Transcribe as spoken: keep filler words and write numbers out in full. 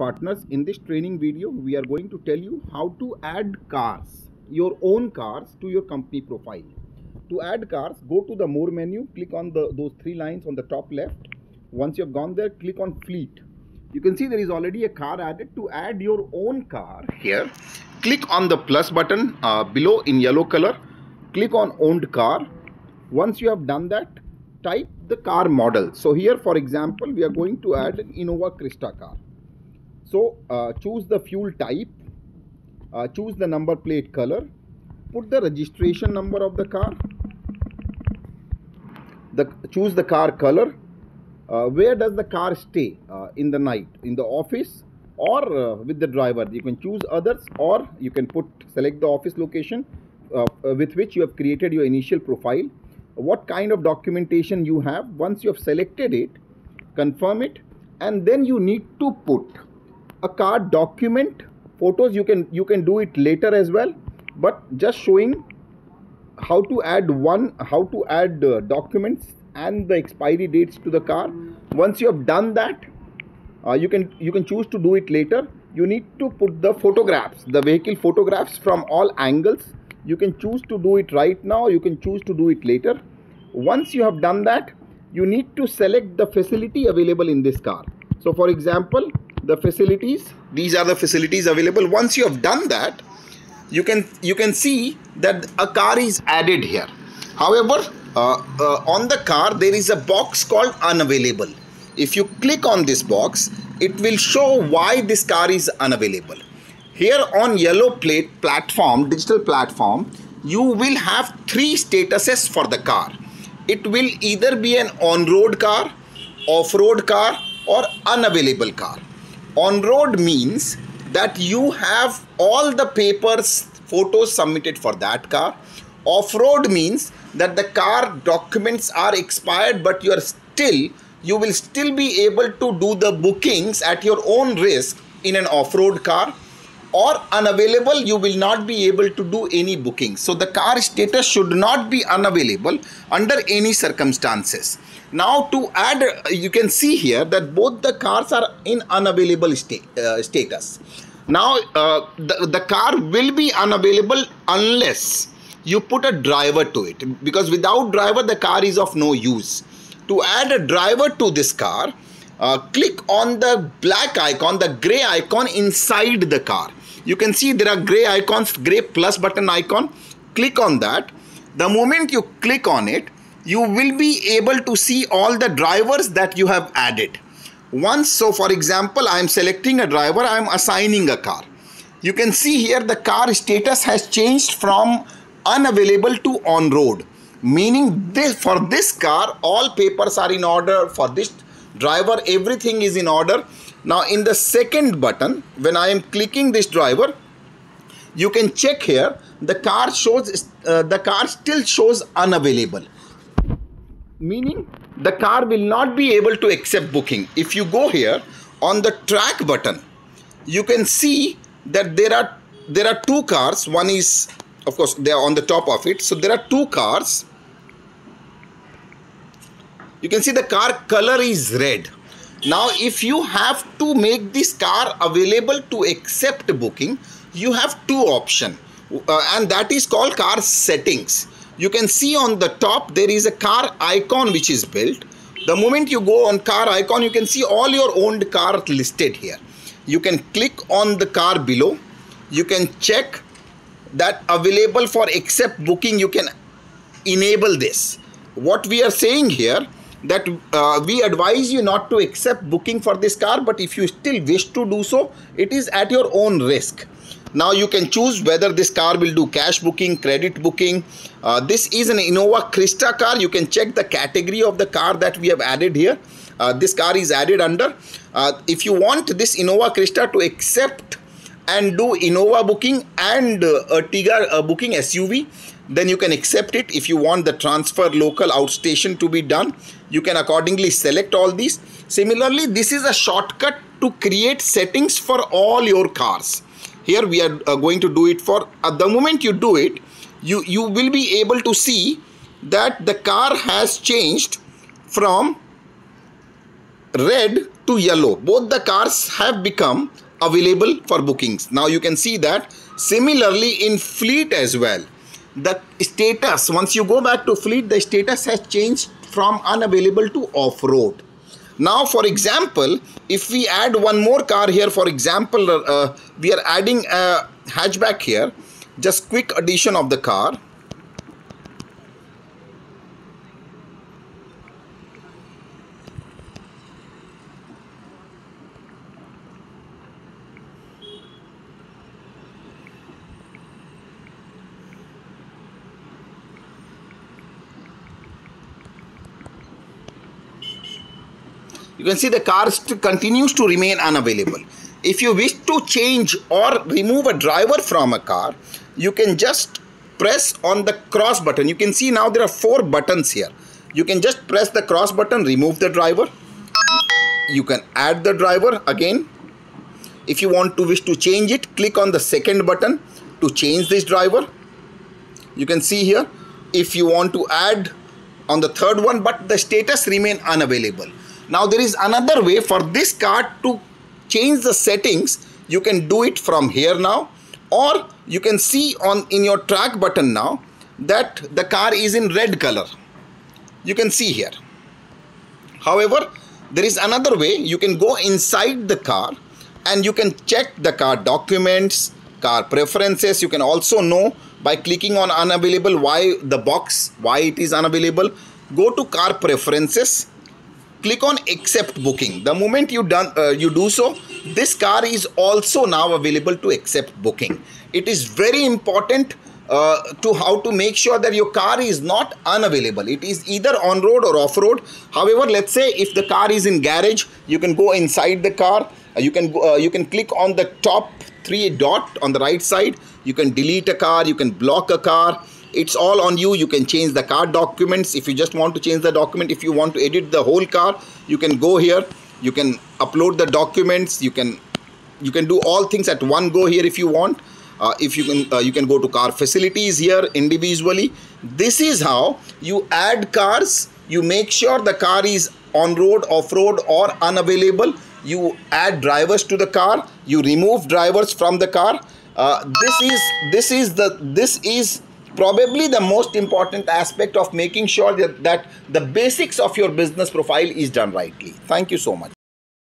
partners, in this training video we are going to tell you how to add cars, your own cars, to your company profile. To add cars, go to the more menu, click on the those three lines on the top left. Once you have gone there, click on Fleet. You can see there is already a car added. To add your own car, here click on the plus button uh, below in yellow color, click on owned car. Once you have done that, type the car model. So here, for example, we are going to add an Innova Crysta car. So uh, choose the fuel type, uh, choose the number plate color, put the registration number of the car, the choose the car color, uh, where does the car stay, uh, in the night, in the office, or uh, with the driver. You can choose others, or you can put select the office location uh, with which you have created your initial profile. What kind of documentation you have. Once you have selected it, confirm it, and then you need to put a car document photos. You can you can do it later as well, but just showing how to add one how to add uh, documents and the expiry dates to the car. Once you have done that, uh, you can you can choose to do it later. You need to put the photographs, the vehicle photographs from all angles. You can choose to do it right now, you can choose to do it later. Once you have done that, you need to select the facility available in this car. So for example, the facilities, these are the facilities available. Once you have done that, you can you can see that a car is added here. However, uh, uh, on the car there is a box called unavailable. If you click on this box, it will show why this car is unavailable. Here on Yellow Plate platform, digital platform, you will have three statuses for the car. It will either be an on-road car, off-road car, or unavailable car. On-road means that you have all the papers, photos submitted for that car. Off-road means that the car documents are expired, but you are still, you will still be able to do the bookings at your own risk in an off-road car. Or unavailable, you will not be able to do any booking. So the car status should not be unavailable under any circumstances. Now to add, you can see here that both the cars are in unavailable sta uh, status. Now uh, the, the car will be unavailable unless you put a driver to it, because without driver the car is of no use. To add a driver to this car, uh, click on the black icon, the gray icon inside the car. You can see there are gray icons, gray plus button icon. Click on that. The moment you click on it, you will be able to see all the drivers that you have added. Once, so for example, I am selecting a driver, I am assigning a car. You can see here the car status has changed from unavailable to on road, meaning this, for this car all papers are in order, for this driver everything is in order. Now in the second button, when I am clicking this driver, you can check here the car shows uh, the car still shows unavailable, meaning the car will not be able to accept booking. If you go here on the track button, you can see that there are there are two cars. One is, of course, they are on the top of it, so there are two cars. You can see the car color is red. Now if you have to make this car available to accept booking, you have two options, uh, and that is called car settings. You can see on the top there is a car icon which is built. The moment you go on car icon, you can see all your owned car listed here. You can click on the car below. You can check that available for accept booking. You can enable this. What we are saying here, that uh, we advise you not to accept booking for this car, but if you still wish to do so, it is at your own risk. Now you can choose whether this car will do cash booking, credit booking. Uh, this is an Innova Crysta car. You can check the category of the car that we have added here. Uh, this car is added under. Uh, if you want this Innova Crysta to accept and do Innova booking and uh, Ertiga uh, booking S U V, then you can accept it. If you want the transfer, local, outstation to be done, you can accordingly select all these. Similarly, this is a shortcut to create settings for all your cars. Here we are uh, going to do it for, at the moment you do it, you, you will be able to see that the car has changed from red to yellow. Both the cars have become available for bookings. Now you can see that similarly in Fleet as well. The status, once you go back to Fleet, the status has changed from unavailable to off-road. Now for example, if we add one more car here, for example, uh, we are adding a hatchback here. Just quick addition of the car. You can see the car continues to remain unavailable. If you wish to change or remove a driver from a car, you can just press on the cross button. You can see now there are four buttons here. You can just press the cross button, remove the driver. You can add the driver again. If you want to wish to change it, click on the second button to change this driver. You can see here, if you want to add on the third one, but the status remains unavailable. Now there is another way for this car to change the settings. You can do it from here now, or you can see on in your track button now that the car is in red color. You can see here. However, there is another way. You can go inside the car and you can check the car documents, car preferences. You can also know by clicking on unavailable, why the box, why it is unavailable. Go to car preferences. Click on accept booking. The moment you done uh, you do so, this car is also now available to accept booking. It is very important uh, to how to make sure that your car is not unavailable. It is either on road or off road. However, let's say if the car is in garage, you can go inside the car. Uh, you can uh, you can click on the top three dot on the right side. You can delete a car. You can block a car. It's all on you. You can change the car documents if you just want to change the document. If you want to edit the whole car, you can go here. You can upload the documents. You can you can do all things at one go here if you want. Uh, if you can, uh, you can go to car facilities here individually. This is how you add cars. You make sure the car is on road, off road, or unavailable. You add drivers to the car. You remove drivers from the car. Uh, this is this is the this is. Probably the most important aspect of making sure that, that the basics of your business profile is done rightly. Thank you so much.